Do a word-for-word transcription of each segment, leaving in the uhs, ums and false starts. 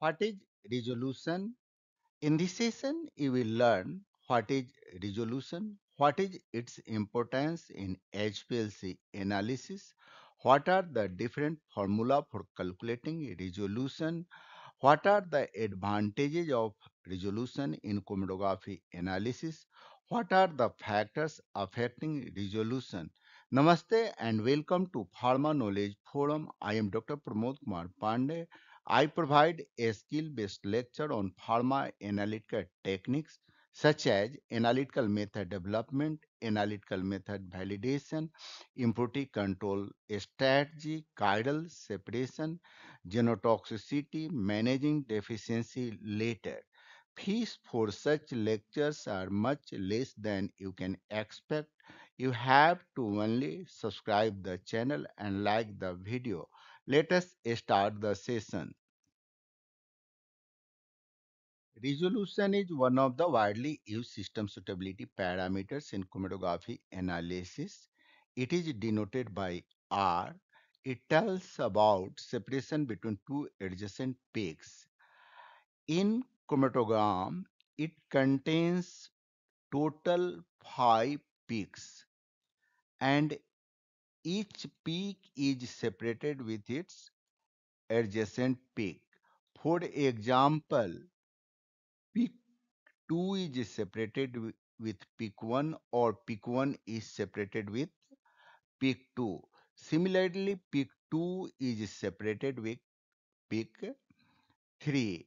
What is resolution? In this session, you will learn what is resolution, what is its importance in H P L C analysis, what are the different formula for calculating resolution, what are the advantages of resolution in chromatography analysis, what are the factors affecting resolution. Namaste and welcome to Pharma Knowledge Forum. I am Doctor Pramod Kumar Pandey. I provide a skill-based lecture on pharma analytical techniques such as analytical method development, analytical method validation, impurity control strategy, chiral separation, genotoxicity, managing deficiency later. Fees for such lectures are much less than you can expect. You have to only subscribe the channel and like the video. Let us start the session. Resolution is one of the widely used system suitability parameters in chromatography analysis. It is denoted by R. It tells about separation between two adjacent peaks. In chromatogram, it contains total five peaks, and each peak is separated with its adjacent peak. For example, peak two is separated with peak one, or peak one is separated with peak two. Similarly, peak two is separated with peak three.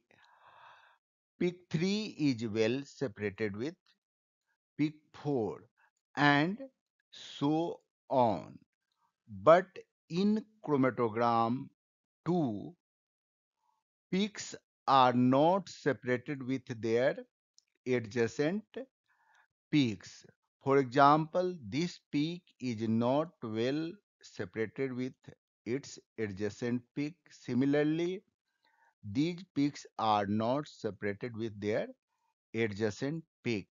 Peak three is well separated with peak four, and so on. But in chromatogram two, peaks are not separated with their adjacent peaks. For example, this peak is not well separated with its adjacent peak. Similarly, these peaks are not separated with their adjacent peak.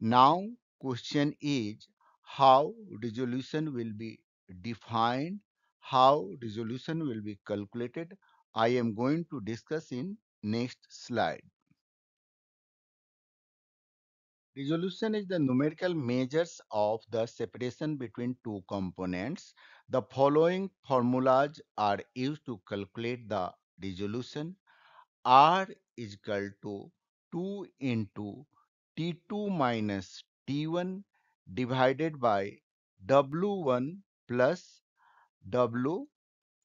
Now, question is how resolution will be defined, how resolution will be calculated. I am going to discuss in next slide. Resolution is the numerical measures of the separation between two components. The following formulas are used to calculate the resolution. R is equal to two into T two minus T one divided by W one plus W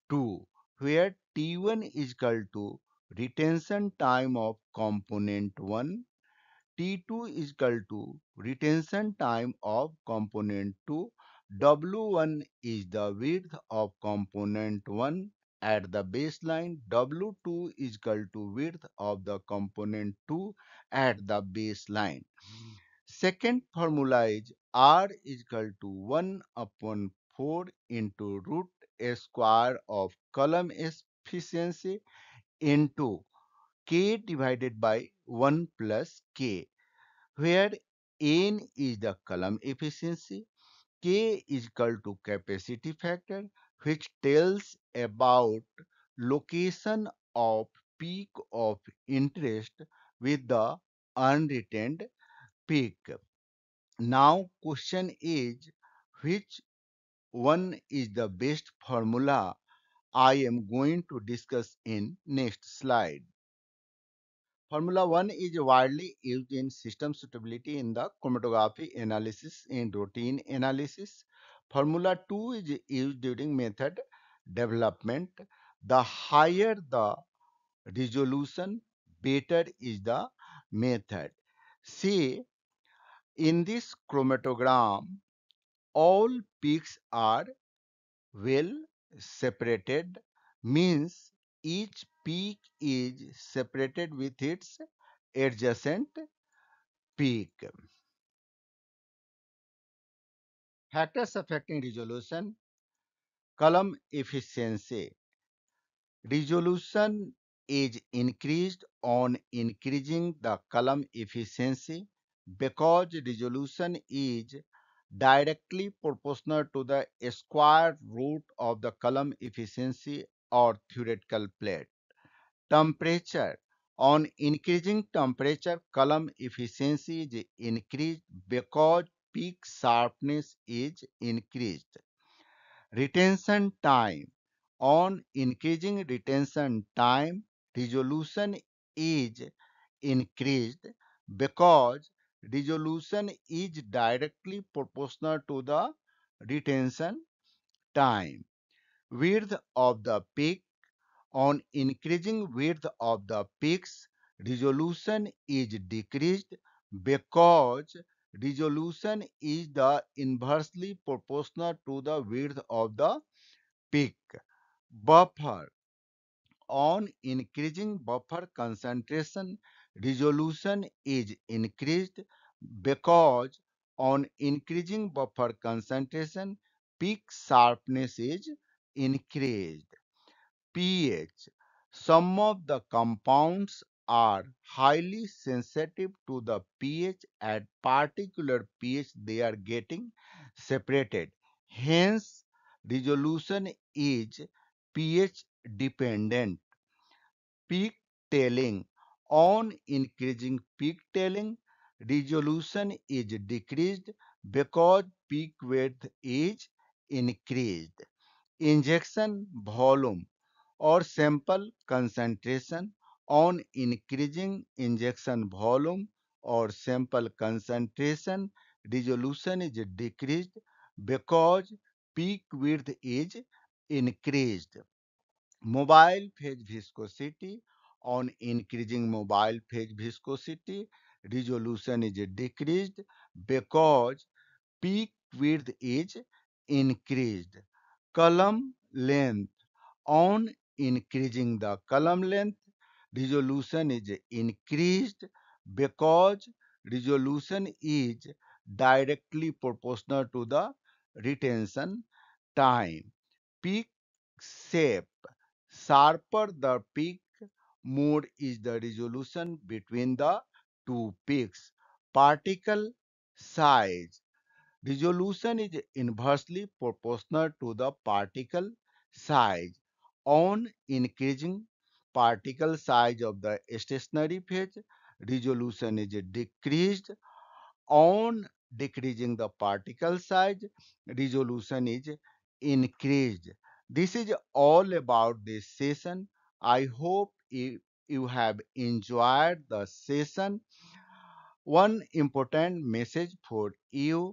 two, where T one is equal to retention time of component one, T two is equal to retention time of component two, W one is the width of component one at the baseline, W two is equal to width of the component two at the baseline. Second formula is R is equal to one upon four into root a square of column efficiency into K divided by one plus K, where N is the column efficiency, K is equal to capacity factor, which tells about location of peak of interest with the unretained peak. Now question is which one is the best formula. I am going to discuss in next slide. Formula one is widely used in system suitability in the chromatography analysis and routine analysis. Formula two is used during method development. The higher the resolution, better is the method. See, in this chromatogram, all peaks are well separated, means each peak is separated with its adjacent peak. Factors affecting resolution. Column efficiency. Resolution is increased on increasing the column efficiency because resolution is directly proportional to the square root of the column efficiency or theoretical plate. Temperature. On increasing temperature, column efficiency is increased because peak sharpness is increased. Retention time. On increasing retention time, resolution is increased because resolution is directly proportional to the retention time. Width of the peak. On increasing width of the peaks, resolution is decreased because resolution is the inversely proportional to the width of the peak. Buffer. On increasing buffer concentration, resolution is increased because on increasing buffer concentration, peak sharpness is increased. pH. Some of the compounds are highly sensitive to the pH. At particular pH they are getting separated. Hence resolution is pH dependent. Peak tailing. On increasing peak tailing, resolution is decreased because peak width is increased. Injection volume or sample concentration. On increasing injection volume or sample concentration, resolution is decreased because peak width is increased. Mobile phase viscosity. On increasing mobile phase viscosity, resolution is decreased because peak width is increased. Column length. On increasing the column length, resolution is increased because resolution is directly proportional to the retention time. Peak shape. Sharper the peak, more is the resolution between the two peaks. Particle size. Resolution is inversely proportional to the particle size. On increasing particle size of the stationary phase, resolution is decreased. On decreasing the particle size, resolution is increased. This is all about this session. I hope you have enjoyed the session. One important message for you.